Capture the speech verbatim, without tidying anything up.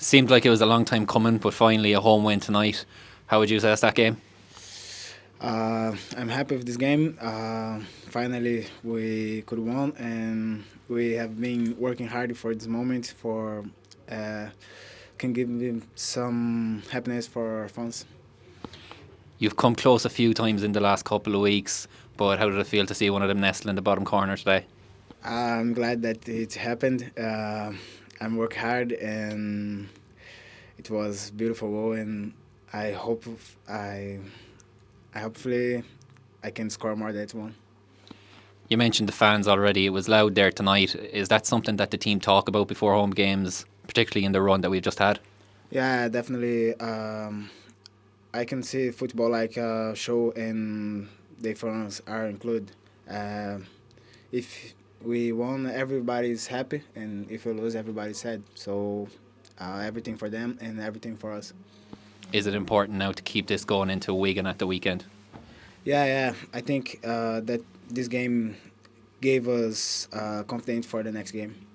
seemed like it was a long time coming, but finally a home win tonight. How would you assess that game? Uh, I'm happy with this game. Uh, finally, we could win, and we have been working hard for this moment. For uh, can give me some happiness for our fans. You've come close a few times in the last couple of weeks, but how did it feel to see one of them nestle in the bottom corner today? I'm glad that it happened. Uh, I worked hard, and it was beautiful goal, and I hope I. Hopefully, I can score more that one. You mentioned the fans already. It was loud there tonight. Is that something that the team talk about before home games, particularly in the run that we've just had? Yeah, definitely. Um, I can see football like a show, and the fans are included. Uh, if we won, everybody's happy, and if we lose, everybody's sad. So uh, everything for them and everything for us. Is it important now to keep this going into Wigan at the weekend? Yeah, yeah. I think uh, that this game gave us uh, confidence for the next game.